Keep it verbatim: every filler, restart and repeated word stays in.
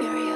curious.